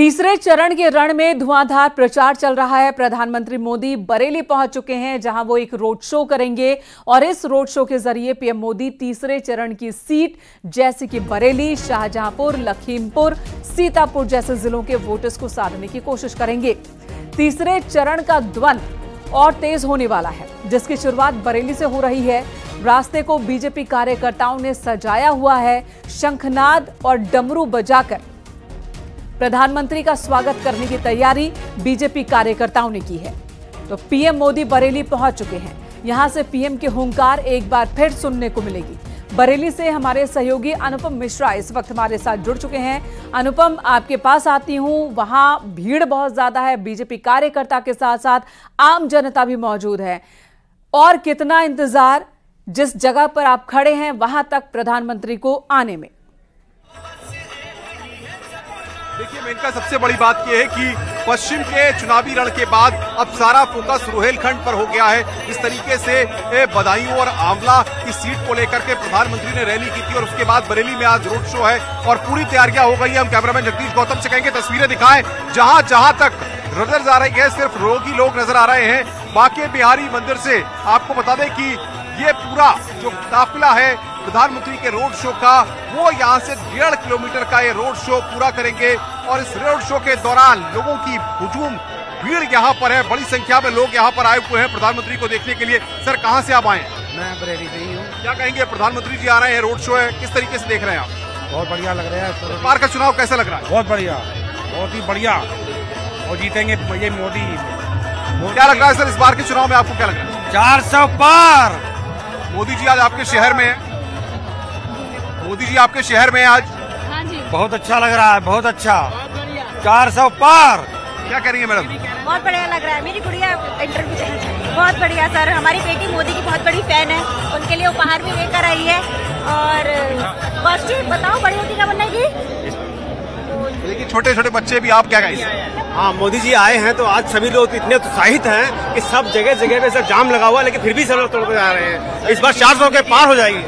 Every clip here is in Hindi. तीसरे चरण के रण में धुआंधार प्रचार चल रहा है। प्रधानमंत्री मोदी बरेली पहुंच चुके हैं, जहां वो एक रोड शो करेंगे और इस रोड शो के जरिए पीएम मोदी तीसरे चरण की सीट जैसे कि बरेली, शाहजहांपुर, लखीमपुर, सीतापुर जैसे जिलों के वोटर्स को साधने की कोशिश करेंगे। तीसरे चरण का द्वंद्व और तेज होने वाला है, जिसकी शुरुआत बरेली से हो रही है। रास्ते को बीजेपी कार्यकर्ताओं ने सजाया हुआ है। शंखनाद और डमरू बजाकर प्रधानमंत्री का स्वागत करने की तैयारी बीजेपी कार्यकर्ताओं ने की है। तो पीएम मोदी बरेली पहुंच चुके हैं, यहां से पीएम के हुंकार एक बार फिर सुनने को मिलेगी। बरेली से हमारे सहयोगी अनुपम मिश्रा इस वक्त हमारे साथ जुड़ चुके हैं। अनुपम, आपके पास आती हूं। वहां भीड़ बहुत ज्यादा है, बीजेपी कार्यकर्ता के साथ साथ आम जनता भी मौजूद है। और कितना इंतजार जिस जगह पर आप खड़े हैं वहां तक प्रधानमंत्री को आने में? देखिए, मेनका, सबसे बड़ी बात यह है कि पश्चिम के चुनावी रण के बाद अब सारा फोकस रोहिलखंड पर हो गया है। इस तरीके से बदायूं और आंवला की सीट को लेकर के प्रधानमंत्री ने रैली की थी और उसके बाद बरेली में आज रोड शो है और पूरी तैयारियां हो गई है। हम कैमरामैन जगदीश गौतम से कहेंगे तस्वीरें दिखाएं। जहां जहां तक नजर आ रही है सिर्फ रोगी लोग नजर आ रहे हैं। बांके बिहारी मंदिर से आपको बता दें कि ये पूरा जो काफिला है प्रधानमंत्री के रोड शो का, वो यहाँ से 1.5 किलोमीटर का ये रोड शो पूरा करेंगे और इस रोड शो के दौरान लोगों की हुजूम भीड़ यहाँ पर है। बड़ी संख्या में लोग यहाँ पर आए हुए हैं प्रधानमंत्री को देखने के लिए। सर, कहाँ से आप आए? मैं बरेली से ही हूँ। क्या कहेंगे, प्रधानमंत्री जी आ रहे हैं, रोड शो है, किस तरीके से देख रहे हैं आप? बहुत बढ़िया लग रहा है। इस बार का चुनाव कैसा लग रहा है? बहुत बढ़िया, बहुत ही बढ़िया, और जीतेंगे ये मोदी। क्या लग रहा है सर इस बार के चुनाव में आपको, क्या लग रहा है? 400 पार। मोदी जी आज आपके शहर में है। मोदी जी आपके शहर में आज? हाँ जी, बहुत अच्छा लग रहा है, बहुत अच्छा, 400 पार। क्या करेंगे मैडम? बहुत बढ़िया लग रहा है। मेरी गुड़िया इंटरव्यू चाहिए। बहुत बढ़िया सर, हमारी बेटी मोदी की बहुत बड़ी फैन है, उनके लिए उपहार भी लेकर आई है। और कॉस्ट्यूम बताओ बड़ी मोदी का बनाएगी। देखिए, छोटे छोटे बच्चे भी, आप क्या कहेंगे? हाँ, मोदी जी आए हैं तो आज सभी लोग इतने उत्साहित हैं कि सब जगह जगह पे सर जाम लगा हुआ, लेकिन फिर भी सब लोग तोड़ जा रहे हैं। इस बार 400 के पार हो जाएगी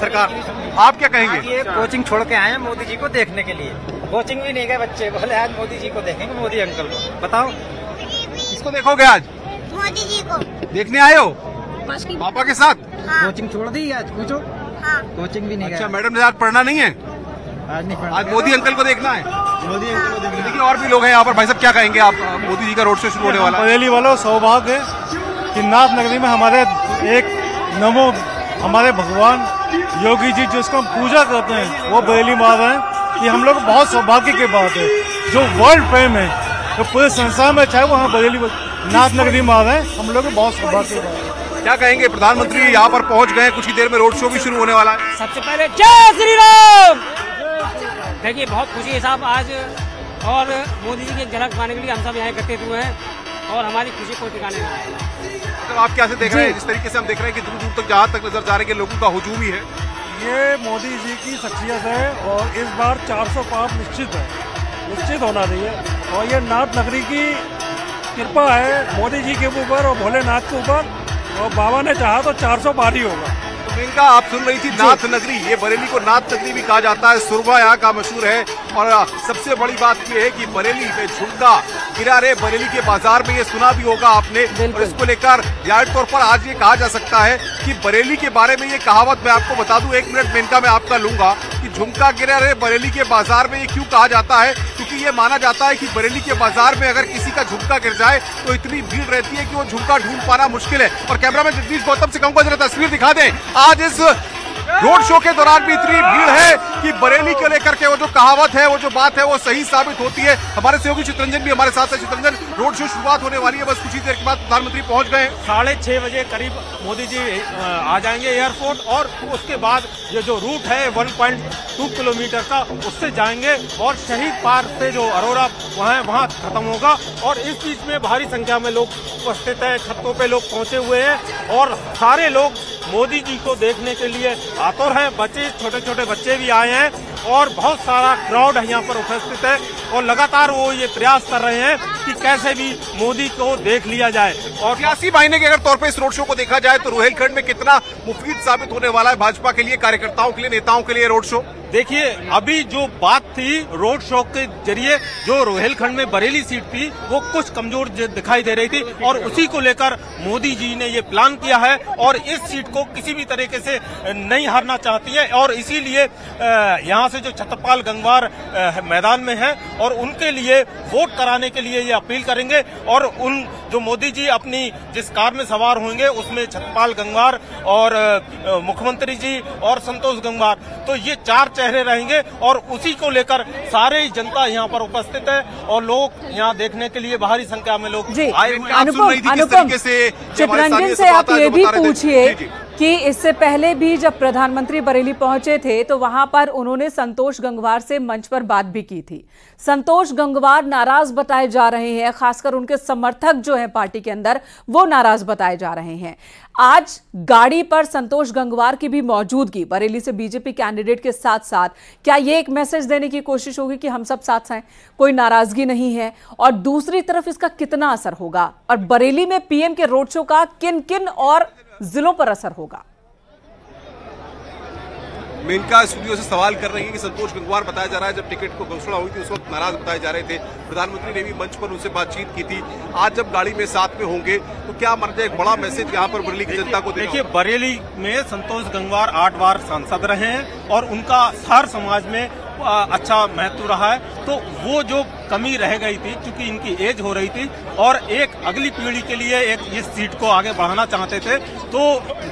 सरकार। आप क्या कहेंगे? ये कोचिंग छोड़ के आए हैं मोदी जी को देखने के लिए, कोचिंग भी नहीं गए बच्चे, बोले आज मोदी जी को देखेंगे, मोदी अंकल को। बताओ, किसको देखोगे आज? मोदी जी को देखने आए हो पापा के साथ? हाँ। कोचिंग छोड़ दी आज, पूछो। हाँ। कोचिंग भी नहीं। अच्छा, मैडम ने आज पढ़ना नहीं है? आज नहीं पढ़ना, आज मोदी अंकल को देखना है। मोदी अंकल को देखना। देखिए और भी लोग हैं यहाँ पर। भाई साहब, क्या कहेंगे आप, मोदी जी का रोड शो शुरू होने वाला है? बरेली वालों, सौभाग्य है कि नाथ नगरी में हमारे एक नमो हमारे भगवान योगी जी जिसको हम पूजा करते हैं वो बरेली में आ रहे हैं। ये हम लोग बहुत सौभाग्य की बात है। जो वर्ल्ड फेम है, जो पूरे संसार में चाहे वो, हम बरेली नाथ नगरी में आ रहे हैं, हम लोग बहुत सौभाग्य की बात है। क्या कहेंगे, प्रधानमंत्री यहाँ पर पहुँच गए, कुछ ही देर में रोड शो भी शुरू होने वाला है। सबसे पहले जय श्री राम। देखिए, बहुत खुशी है साहब आज, और मोदी जी की झलक पाने के लिए हम सब यहाँ एकत्रित हुए हैं और हमारी खुशी को ठिकाने नहीं। तो आप कैसे देख रहे हैं जिस तरीके से हम देख रहे हैं कि दूर दूर तक जहाँ तक नजर जा रहे हैं लोगों का हुजूम ही है? ये मोदी जी की शख्सियत है और इस बार 400 पार निश्चित है, निश्चित होना चाहिए। और ये नाथ नगरी की कृपा है मोदी जी के ऊपर और भोलेनाथ के ऊपर, और बाबा ने चाहा तो 400 पार ही होगा। इनका आप सुन रही थी नाथ नगरी। ये बरेली को नाथ नगरी भी कहा जाता है, सुरबा यहाँ का मशहूर है। और सबसे बड़ी बात यह है कि बरेली में झुमका गिरा रहे, बरेली के बाजार में ये सुना भी होगा आपने। और इसको लेकर जाहिर तौर पर आज ये कहा जा सकता है कि बरेली के बारे में ये कहावत मैं आपको बता दूं, 1 मिनट मेनका मैं आपका लूंगा, कि झुमका गिरा रहे बरेली के बाजार में ये क्यों कहा जाता है? क्योंकि ये माना जाता है कि बरेली के बाजार में अगर किसी का झुमका गिर जाए तो इतनी भीड़ रहती है कि वो झुमका ढूंढ पाना मुश्किल है। और कैमरामैन जगदीश गौतम से कहूंगा जरा तस्वीर दिखा दें। आज इस रोड शो के दौरान भी इतनी भीड़ है कि बरेली को लेकर के वो जो कहावत है, वो जो बात है, वो सही साबित होती है। हमारे सहयोगी चित्रंजन भी हमारे साथ है। चित्रंजन, रोड शो शुरुआत होने वाली है, बस कुछ ही देर के बाद प्रधानमंत्री पहुंच गए। 6:30 बजे करीब मोदी जी आ जाएंगे एयरपोर्ट, और उसके बाद ये जो रूट है 1.2 किलोमीटर का, उससे जाएंगे और शहीद पार्क से जो अरोरा वहाँ खत्म होगा। और इस बीच में भारी संख्या में लोग उपस्थित है, छतों पे लोग पहुंचे हुए हैं और सारे लोग मोदी जी को देखने के लिए आतुर हैं। बच्चे, छोटे छोटे बच्चे भी आए हैं और बहुत सारा क्राउड यहाँ पर उपस्थित है। और लगातार वो ये प्रयास कर रहे हैं कि कैसे भी मोदी को देख लिया जाए। और 88 महीने के अगर तौर पर इस रोड शो को देखा जाए तो रोहिलखंड में कितना मुफीद साबित होने वाला है भाजपा के लिए, कार्यकर्ताओं के लिए, नेताओं के लिए रोड शो? देखिए, अभी जो बात थी रोड शो के जरिए, जो रोहिलखंड में बरेली सीट थी वो कुछ कमजोर दिखाई दे रही थी और उसी को लेकर मोदी जी ने ये प्लान किया है और इस सीट को किसी भी तरीके से नहीं हारना चाहती है और इसीलिए यहाँ से जो छत्रपाल गंगवार मैदान में हैं और उनके लिए वोट कराने के लिए ये अपील करेंगे। और उन जो मोदी जी अपनी जिस कार में सवार होंगे उसमें छत्रपाल गंगवार और मुख्यमंत्री जी और संतोष गंगवार, तो ये चार चेहरे रहेंगे और उसी को लेकर सारे जनता यहाँ पर उपस्थित है और लोग यहाँ देखने के लिए भारी संख्या में लोग आए। अनुपम, चितरंजन से आप ये भी पूछिए कि इससे पहले भी जब प्रधानमंत्री बरेली पहुंचे थे तो वहां पर उन्होंने संतोष गंगवार से मंच पर बात भी की थी। संतोष गंगवार नाराज बताए जा रहे हैं, खासकर उनके समर्थक जो है पार्टी के अंदर वो नाराज बताए जा रहे हैं। आज गाड़ी पर संतोष गंगवार की भी मौजूदगी बरेली से बीजेपी कैंडिडेट के साथ साथ, क्या ये एक मैसेज देने की कोशिश होगी कि हम सब साथ हैं, कोई नाराजगी नहीं है? और दूसरी तरफ इसका कितना असर होगा और बरेली में पीएम के रोड शो का किन किन और जिलों पर असर होगा? मेनका स्टूडियो से सवाल कर रही है कि संतोष गंगवार बताया जा रहा है जब टिकट को घोषणा हुई थी उस वक्त नाराज बताए जा रहे थे, प्रधानमंत्री ने भी मंच पर उनसे बातचीत की थी, आज जब गाड़ी में साथ में होंगे तो क्या मानते हैं एक बड़ा मैसेज यहाँ पर बरेली की जनता को? देखिए, बरेली में संतोष गंगवार 8 बार सांसद रहे हैं और उनका हर समाज में अच्छा महत्व रहा है, तो वो जो कमी रह गई थी क्योंकि इनकी एज हो रही थी और एक अगली पीढ़ी के लिए एक इस सीट को आगे बढ़ाना चाहते थे तो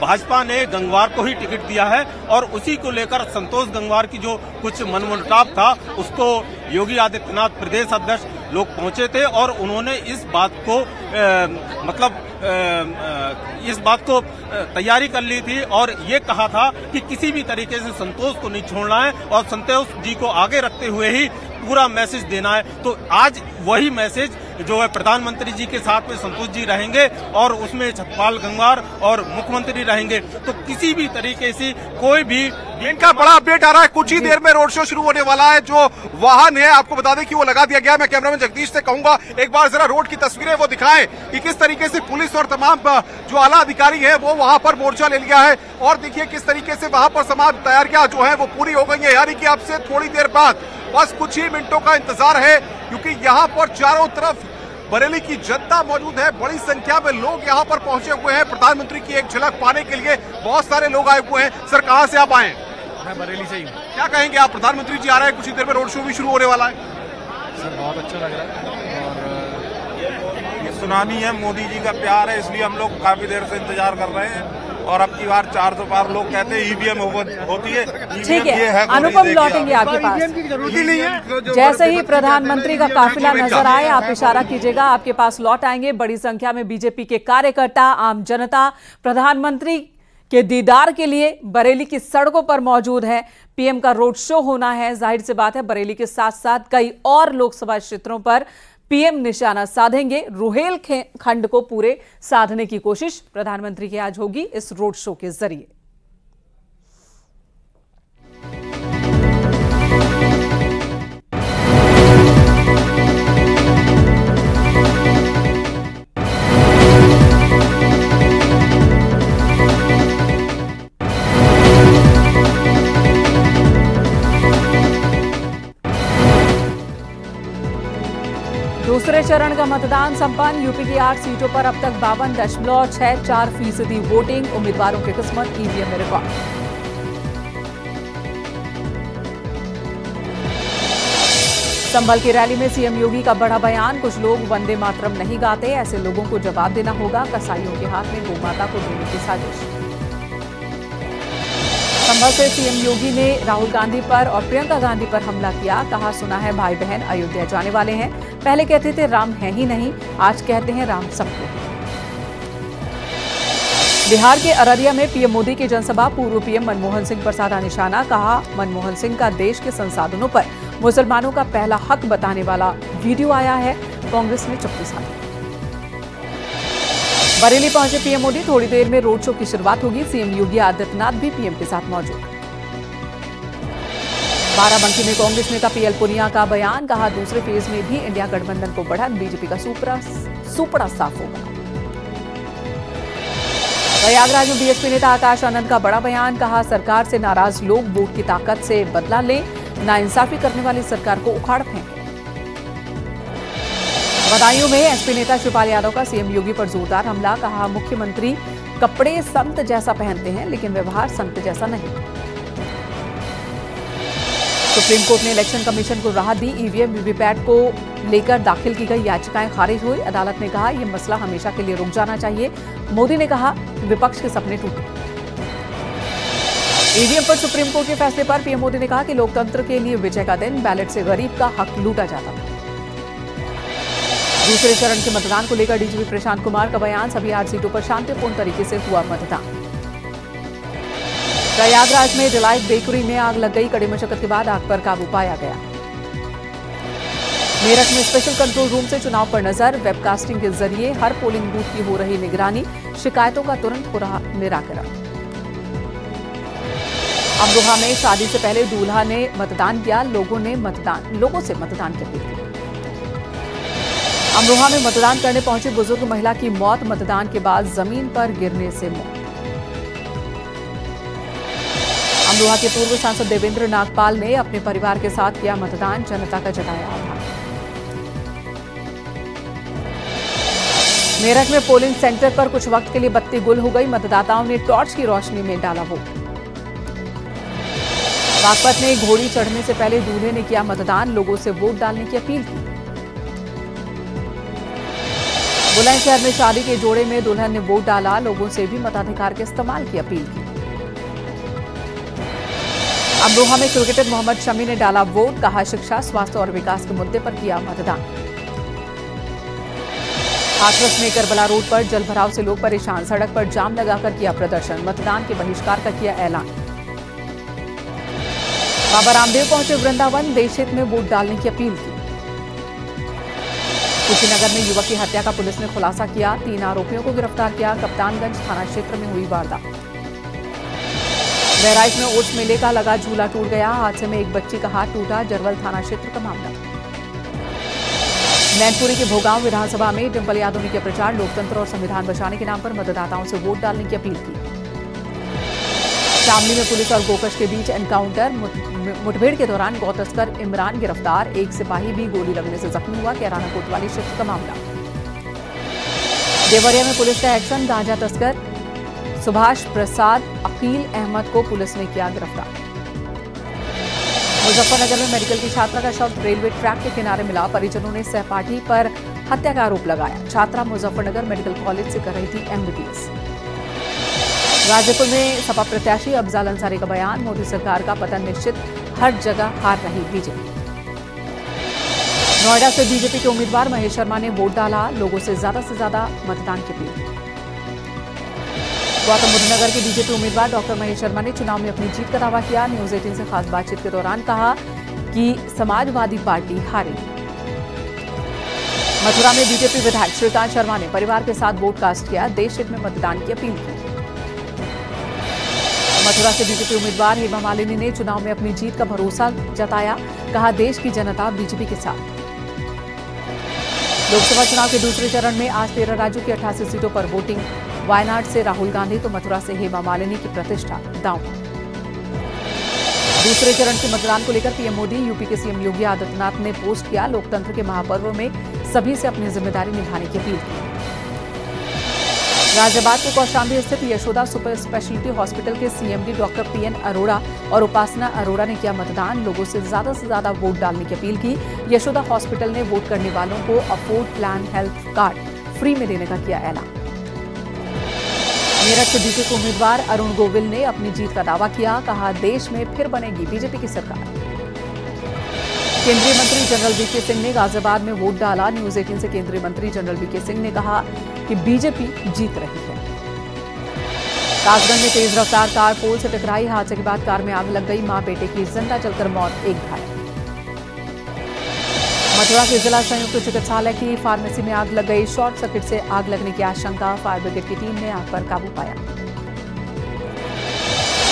भाजपा ने गंगवार को ही टिकट दिया है और उसी को लेकर संतोष गंगवार की जो कुछ मनमुटाव था उसको योगी आदित्यनाथ प्रदेश अध्यक्ष लोग पहुंचे थे और उन्होंने इस बात को तैयारी कर ली थी और ये कहा था कि किसी भी तरीके से संतोष को नहीं छोड़ना है और संतोष जी को आगे रखते हुए ही पूरा मैसेज देना है। तो आज वही मैसेज जो है प्रधानमंत्री जी के साथ में संतोष जी रहेंगे और उसमें छतपाल गंगवार और मुख्यमंत्री रहेंगे, तो किसी भी तरीके से कोई भी इनका बड़ा अपडेट आ रहा है। कुछ ही देर में रोड शो शुरू होने वाला है, जो वाहन है आपको बता दें कि वो लगा दिया गया है। मैं कैमरा में जगदीश से कहूंगा एक बार जरा रोड की तस्वीरें वो दिखाएं कि किस तरीके से पुलिस और तमाम जो आला अधिकारी है वो वहां पर मोर्चा ले लिया है और देखिए किस तरीके से वहां पर समाप्त तैयारियां जो है वो पूरी हो गई है, यानी कि आपसे थोड़ी देर बाद बस कुछ ही मिनटों का इंतजार है क्योंकि यहाँ पर चारों तरफ बरेली की जनता मौजूद है, बड़ी संख्या में लोग यहाँ पर पहुंचे हुए हैं। प्रधानमंत्री की एक झलक पाने के लिए बहुत सारे लोग आए हुए हैं। सर, कहाँ से आप आए? मैं बरेली से ही हूँ। क्या कहेंगे आप, प्रधानमंत्री जी आ रहे हैं, कुछ ही देर में रोड शो भी शुरू होने वाला है? सर, बहुत अच्छा लग रहा है और ये सुनामी है, मोदी जी का प्यार है, इसलिए हम लोग काफी देर से इंतजार कर रहे हैं और अब की बार 400 पार लोग कहते हैं ईवीएम होती है। ठीक है, अनुपम लौटेंगे आपके पास। जैसे ही प्रधानमंत्री का काफिला नजर आए आप इशारा कीजिएगा, आपके पास लौट आएंगे। बड़ी संख्या में बीजेपी के कार्यकर्ता, आम जनता प्रधानमंत्री के दीदार के लिए बरेली की सड़कों पर मौजूद है। पीएम का रोड शो होना है, जाहिर सी बात है बरेली के साथ साथ कई और लोकसभा क्षेत्रों पर पीएम निशाना साधेंगे। रोहिलखंड को पूरे साधने की कोशिश प्रधानमंत्री की आज होगी इस रोड शो के जरिए। दूसरे चरण का मतदान संपन्न, यूपी की 8 सीटों पर अब तक 52.64% वोटिंग, उम्मीदवारों की किस्मत ईवीएम में रिकॉर्ड। संभल की रैली में सीएम योगी का बड़ा बयान, कुछ लोग वंदे मातरम नहीं गाते, ऐसे लोगों को जवाब देना होगा, कसाईयों के हाथ में गौमाता को देने की साजिश। संभल से सीएम योगी ने राहुल गांधी पर और प्रियंका गांधी पर हमला किया, कहा सुना है भाई बहन अयोध्या जाने वाले हैं, पहले कहते थे राम है ही नहीं, आज कहते हैं राम सबको। बिहार के अररिया में पीएम मोदी की जनसभा, पूर्व पीएम मनमोहन सिंह पर साधा निशाना, कहा मनमोहन सिंह का देश के संसाधनों पर मुसलमानों का पहला हक बताने वाला वीडियो आया है, कांग्रेस ने चुप्पी साधी। बरेली पहुंचे पीएम मोदी, थोड़ी देर में रोड शो की शुरुआत होगी, सीएम योगी आदित्यनाथ भी पीएम के साथ मौजूद। बाराबंकी में कांग्रेस नेता पीएल पुनिया का बयान, कहा दूसरे फेज में भी इंडिया गठबंधन को बढ़त, बीजेपी का सुपड़ा साफ होगा। प्रयागराज में बीएसपी नेता आकाश आनंद का बड़ा बयान, कहा सरकार से नाराज लोग वोट की ताकत से बदला लें, नाइंसाफी करने वाली सरकार को उखाड़ फेंकें। बदायूं में एसपी नेता शिवपाल यादव का सीएम योगी पर जोरदार हमला, कहा मुख्यमंत्री कपड़े संत जैसा पहनते हैं लेकिन व्यवहार संत जैसा नहीं। सुप्रीम कोर्ट ने इलेक्शन कमीशन को राहत दी, ईवीएम वीवीपैट को लेकर दाखिल की गई याचिकाएं खारिज हुई। अदालत ने कहा यह मसला हमेशा के लिए रुक जाना चाहिए। मोदी ने कहा विपक्ष के सपने टूटे। ईवीएम पर सुप्रीम कोर्ट के फैसले पर पीएम मोदी ने कहा कि लोकतंत्र के लिए विजय का दिन, बैलेट से गरीब का हक लूटा जाता था। दूसरे चरण के मतदान को लेकर डीजीपी प्रशांत कुमार का बयान, सभी 8 सीटों पर शांतिपूर्ण तरीके से हुआ मतदान। प्रयागराज में डिलाइट बेकरी में आग लग गई, कड़ी मशक्कत के बाद आग पर काबू पाया गया। मेरठ में स्पेशल कंट्रोल रूम से चुनाव पर नजर, वेबकास्टिंग के जरिए हर पोलिंग बूथ की हो रही निगरानी, शिकायतों का तुरंत हो रहा निराकरण। अमरोहा में शादी से पहले दूल्हा ने मतदान किया, लोगों से मतदान की अपील की। अमरोहा में मतदान करने पहुंची बुजुर्ग महिला की मौत, मतदान के बाद जमीन पर गिरने से मौत। अमरोहा के पूर्व सांसद देवेंद्र नागपाल ने अपने परिवार के साथ किया मतदान, जनता का जताया आभार। मेरठ में पोलिंग सेंटर पर कुछ वक्त के लिए बत्ती गुल हो गई, मतदाताओं ने टॉर्च की रोशनी में डाला वोट। बागपत में घोड़ी चढ़ने से पहले दूल्हे ने किया मतदान, लोगों से वोट डालने की अपील की। बुलंदशहर में शादी के जोड़े में दुल्हन ने वोट डाला, लोगों से भी मताधिकार के इस्तेमाल की अपील की। अमरोहा में क्रिकेटर मोहम्मद शमी ने डाला वोट, कहा शिक्षा, स्वास्थ्य और विकास के मुद्दे पर किया मतदान। हाथरस में करबला रोड पर जलभराव से लोग परेशान, सड़क पर जाम लगाकर किया प्रदर्शन, मतदान के बहिष्कार का किया ऐलान। बाबा रामदेव पहुंचे वृंदावन, देशहित में वोट डालने की अपील की। कुशीनगर में युवक की हत्या का पुलिस ने खुलासा किया, 3 आरोपियों को गिरफ्तार किया, कप्तानगंज थाना क्षेत्र में हुई वारदात। बहराइच में ओट्स मेले का लगा झूला टूट गया, हादसे में एक बच्ची का हाथ टूटा, जरवल थाना क्षेत्र का मामला। मैनपुरी के भोगांव विधानसभा में डिम्पल यादव ने किया प्रचार, लोकतंत्र और संविधान बचाने के नाम पर मतदाताओं से वोट डालने की अपील की। शामली में पुलिस और गोकश के बीच एनकाउंटर, मुठभेड़ के दौरान गौतस्कर इमरान गिरफ्तार, एक सिपाही भी गोली लगने से जख्मी हुआ, कैराना कोतवाली क्षेत्र का मामला। देवरिया में पुलिस का एक्शन, गांजा तस्कर सुभाष प्रसाद अकील अहमद को पुलिस ने किया गिरफ्तार। मुजफ्फरनगर में मेडिकल की छात्रा का शव रेलवे ट्रैक के किनारे मिला, परिजनों ने सहपाठी पर हत्या का आरोप लगाया, छात्रा मुजफ्फरनगर मेडिकल कॉलेज से कर रही थी एमबीबीएस। गाजीपुर में सपा प्रत्याशी अफजाल अंसारी का बयान, मोदी सरकार का पतन निश्चित, हर जगह हार रही बीजेपी। नोएडा से बीजेपी के उम्मीदवार महेश शर्मा ने वोट डाला, लोगों से ज्यादा मतदान की अपील की। गौतम बुद्ध नगर के बीजेपी उम्मीदवार डॉक्टर महेश शर्मा ने चुनाव में अपनी जीत का दावा किया, न्यूज़ 18 से खास बातचीत के दौरान कहा कि समाजवादी पार्टी हारेगी। मथुरा में बीजेपी विधायक श्रीकांत शर्मा ने परिवार के साथ वोट कास्ट किया, देशहित में मतदान की अपील की। मथुरा से बीजेपी उम्मीदवार हेमा मालिनी ने चुनाव में अपनी जीत का भरोसा जताया, कहा देश की जनता बीजेपी के साथ। लोकसभा चुनाव के दूसरे चरण में आज 13 राज्यों की 88 सीटों पर वोटिंग, वायनाड से राहुल गांधी तो मथुरा से हेमा मालिनी की प्रतिष्ठा दांव। दूसरे चरण के मतदान को लेकर पीएम मोदी, यूपी के सीएम योगी आदित्यनाथ ने पोस्ट किया, लोकतंत्र के महापर्व में सभी से अपनी जिम्मेदारी निभाने की अपील की। गाजियाबाद के कौशाम्बी स्थित यशोदा सुपर स्पेशलिटी हॉस्पिटल के सीएमडी डॉक्टर पीएन अरोड़ा और उपासना अरोड़ा ने किया मतदान, लोगों से ज्यादा वोट डालने की अपील की। यशोदा हॉस्पिटल ने वोट करने वालों को afford plan health card free में देने का किया ऐलान। मेरठ से बीजेपी उम्मीदवार अरुण गोविल ने अपनी जीत का दावा किया, कहा देश में फिर बनेगी बीजेपी की सरकार। केंद्रीय मंत्री जनरल वीके सिंह ने गाजियाबाद में वोट डाला, न्यूज़ 18 से केंद्रीय मंत्री जनरल वीके सिंह ने कहा कि बीजेपी जीत रही है। कासगंज में तेज रफ्तार कार पोल से टकराई, हादसे के बाद कार में आग लग गई, मां बेटे की जिंदा जलकर मौत, एक घायल। मथुरा के जिला संयुक्त चिकित्सालय की फार्मेसी में आग लग गई, शॉर्ट सर्किट से आग लगने की आशंका, फायर ब्रिगेड की टीम ने आग पर काबू पाया।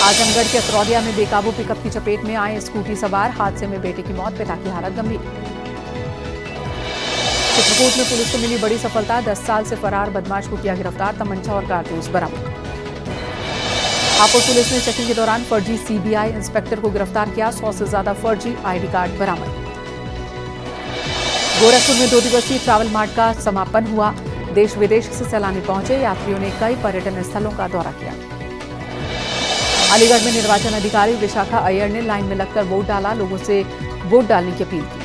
आजमगढ़ के अतरौलिया में बेकाबू पिकअप की चपेट में आए स्कूटी सवार, हादसे में बेटे की मौत, पिता की हालत गंभीर। चित्रकूट में पुलिस को मिली बड़ी सफलता, 10 साल से फरार बदमाश को किया गिरफ्तार, तमंचा और कारतूस बरामद। हापुड़ पुलिस ने चेकिंग के दौरान फर्जी सीबीआई इंस्पेक्टर को गिरफ्तार किया, 100 से ज्यादा फर्जी आईडी कार्ड बरामद। गोरखपुर में 2 दिवसीय ट्रैवल मार्ट का समापन हुआ, देश विदेश से सैलानी पहुंचे, यात्रियों ने कई पर्यटन स्थलों का दौरा किया। अलीगढ़ में निर्वाचन अधिकारी विशाखा अय्यर ने लाइन में लगकर वोट डाला, लोगों से वोट डालने की अपील की।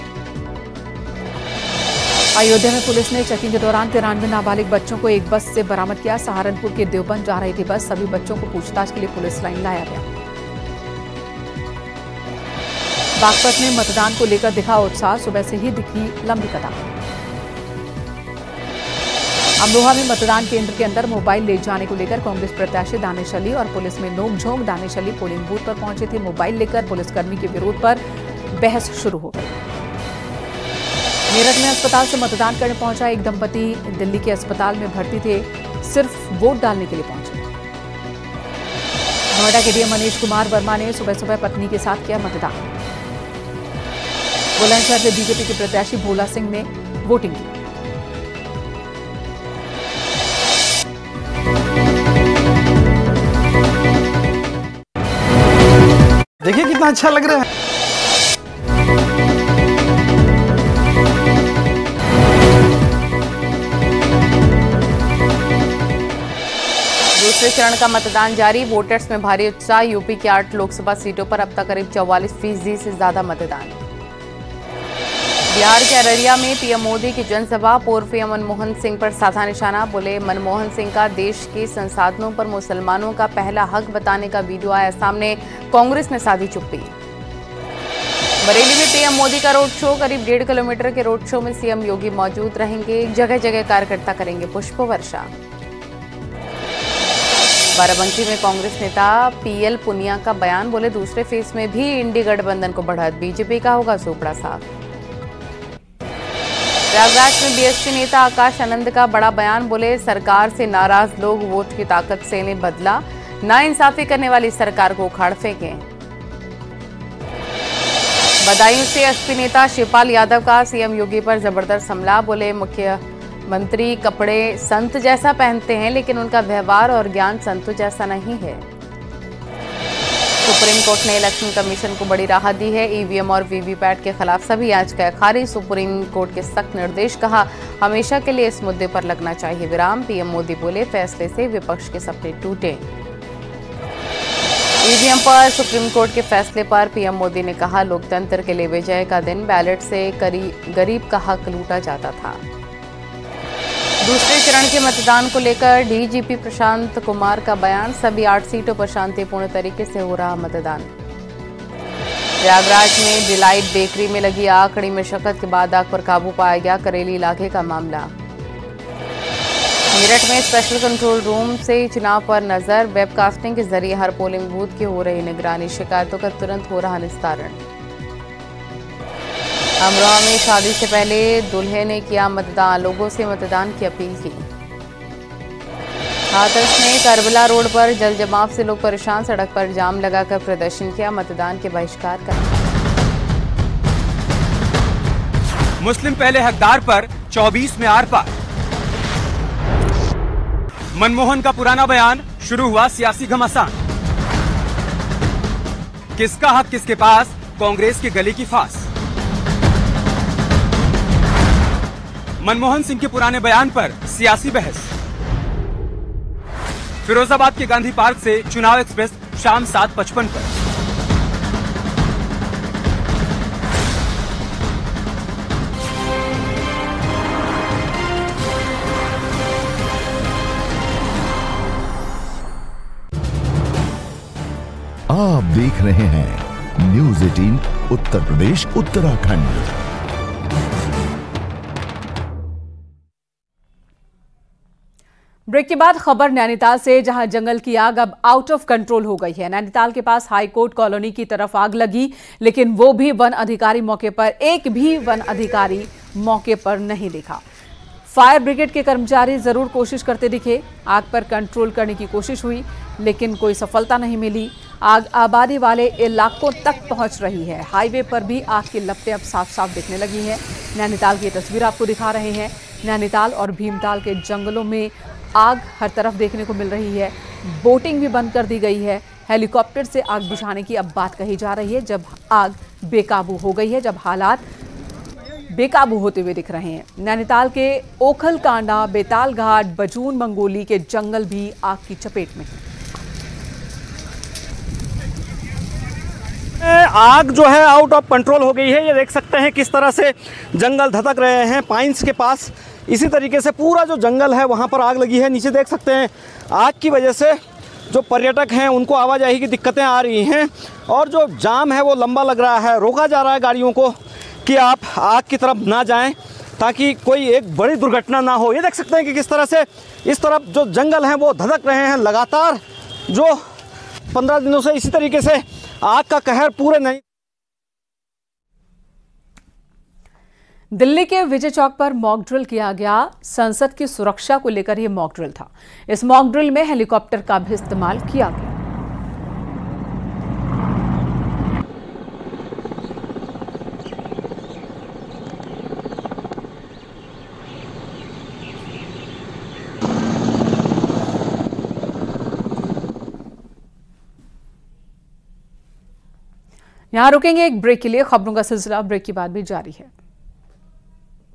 अयोध्या में पुलिस ने चेकिंग के दौरान 93 नाबालिग बच्चों को एक बस से बरामद किया, सहारनपुर के देवबंद जा रही थी बस, सभी बच्चों को पूछताछ के लिए पुलिस लाइन लाया गया। बागपत में मतदान को लेकर दिखा उत्साह, सुबह से ही दिखी लंबी कतार। अमरोहा में मतदान केंद्र के अंदर मोबाइल ले जाने को लेकर कांग्रेस प्रत्याशी दानिश अली और पुलिस में नोकझोंक, दानिश अली पोलिंग बूथ पर पहुंचे थे मोबाइल लेकर, पुलिसकर्मी के विरोध पर बहस शुरू हो गई। मेरठ में अस्पताल से मतदान करने पहुंचा एक दंपति, दिल्ली के अस्पताल में भर्ती थे, सिर्फ वोट डालने के लिए पहुंचे। नोएडा के डीएम मनीष कुमार वर्मा ने सुबह सुबह पत्नी के साथ किया मतदान। बुलंदशहर से बीजेपी के प्रत्याशी भोला सिंह ने वोटिंग की। देखिए कितना अच्छा लग रहा है। दूसरे चरण का मतदान जारी, वोटर्स में भारी उत्साह, यूपी की 8 लोकसभा सीटों पर अब तक करीब 44% से ज्यादा मतदान। बिहार के अररिया में पीएम मोदी की जनसभा, पूर्व पीएम मनमोहन सिंह पर साधा निशाना, बोले मनमोहन सिंह का देश के संसाधनों पर मुसलमानों का पहला हक बताने का वीडियो आया सामने, कांग्रेस ने साधी चुप्पी। बरेली में पीएम मोदी का रोड शो, करीब 1.5 किलोमीटर के रोड शो में सीएम योगी मौजूद रहेंगे, जगह जगह कार्यकर्ता करेंगे पुष्प वर्षा। बाराबंकी में कांग्रेस नेता पीएल पुनिया का बयान, बोले दूसरे फेज में भी इंडी गठबंधन को बढ़त, बीजेपी का होगा सोपड़ा साथ। प्रयागराज में बीएसपी नेता आकाश आनंद का बड़ा बयान, बोले सरकार से नाराज लोग वोट की ताकत से ने बदला, नाइंसाफी करने वाली सरकार को उखाड़ फेंके। बदायूं से एसपी नेता शिवपाल यादव का सीएम योगी पर जबरदस्त हमला, बोले मुख्यमंत्री कपड़े संत जैसा पहनते हैं लेकिन उनका व्यवहार और ज्ञान संतों जैसा नहीं है। सुप्रीम कोर्ट ने इलेक्शन कमीशन को बड़ी राहत दी है, ईवीएम और वीवीपैट के खिलाफ सभी याचिकाएं खारिज, सुप्रीम कोर्ट के सख्त निर्देश, कहा हमेशा के लिए इस मुद्दे पर लगना चाहिए विराम। पीएम मोदी बोले फैसले से विपक्ष के सपने टूटे। ईवीएम पर सुप्रीम कोर्ट के फैसले पर पीएम मोदी ने कहा लोकतंत्र के लिए विजय का दिन, बैलेट से गरीब का हक लूटा जाता था। दूसरे चरण के मतदान को लेकर डीजीपी प्रशांत कुमार का बयान, सभी 8 सीटों पर शांतिपूर्ण तरीके से हो रहा मतदान। प्रयागराज में डिलाइट बेकरी में लगी आग, कड़ी मशक्कत के बाद आग पर काबू पाया गया, करेली इलाके का मामला। मेरठ में स्पेशल कंट्रोल रूम से चुनाव पर नजर, वेबकास्टिंग के जरिए हर पोलिंग बूथ की हो रही निगरानी, शिकायतों का तुरंत हो रहा निस्तारण। अमरोहा में शादी से पहले दूल्हे ने किया मतदान, लोगों से मतदान की अपील की। हाथरस में करबला रोड पर जल जमाव से लोग परेशान, सड़क पर जाम लगाकर प्रदर्शन किया, मतदान के बहिष्कार का। मुस्लिम पहले हकदार पर 24 में आर पार, मनमोहन का पुराना बयान, शुरू हुआ सियासी घमासान, किसका हक किसके पास, कांग्रेस के गले की फांस। मनमोहन सिंह के पुराने बयान पर सियासी बहस। फिरोजाबाद के गांधी पार्क से चुनाव एक्सप्रेस शाम 7:55 पर। आप देख रहे हैं News 18 उत्तर प्रदेश उत्तराखंड। ब्रेक के बाद खबर नैनीताल से, जहां जंगल की आग अब आउट ऑफ कंट्रोल हो गई है। नैनीताल के पास हाईकोर्ट कॉलोनी की तरफ आग लगी, लेकिन वो भी वन अधिकारी मौके पर, एक भी वन अधिकारी मौके पर नहीं दिखा। फायर ब्रिगेड के कर्मचारी जरूर कोशिश करते दिखे। आग पर कंट्रोल करने की कोशिश हुई लेकिन कोई सफलता नहीं मिली। आग आबादी वाले इलाकों तक पहुंच रही है। हाईवे पर भी आग की लपटें अब साफ साफ दिखने लगी हैं। नैनीताल की तस्वीर आपको दिखा रहे हैं। नैनीताल और भीमताल के जंगलों में आग हर तरफ देखने को मिल रही है। बोटिंग भी बंद कर दी गई है। हेलीकॉप्टर से आग बुझाने की अब बात कही जा रही है, जब आग बेकाबू हो गई है, जब हालात बेकाबू होते हुए दिख रहे हैं। नैनीताल के ओखल कांडा, बेताल घाट, बजून मंगोली के जंगल भी आग की चपेट में। आग जो है आउट ऑफ कंट्रोल हो गई है। ये देख सकते हैं किस तरह से जंगल धधक रहे हैं। पाइंस के पास इसी तरीके से पूरा जो जंगल है वहाँ पर आग लगी है। नीचे देख सकते हैं आग की वजह से जो पर्यटक हैं उनको आवाजाही की दिक्कतें आ रही हैं और जो जाम है वो लंबा लग रहा है। रोका जा रहा है गाड़ियों को कि आप आग की तरफ ना जाएं ताकि कोई एक बड़ी दुर्घटना ना हो। ये देख सकते हैं कि किस तरह से इस तरफ जो जंगल हैं वो धधक रहे हैं। लगातार जो 15 दिनों से इसी तरीके से आग का कहर पूरे नहीं। दिल्ली के विजय चौक पर मॉक ड्रिल किया गया। संसद की सुरक्षा को लेकर यह मॉक ड्रिल था। इस मॉक ड्रिल में हेलीकॉप्टर का भी इस्तेमाल किया गया। यहां रुकेंगे एक ब्रेक के लिए। खबरों का सिलसिला ब्रेक के बाद भी जारी है।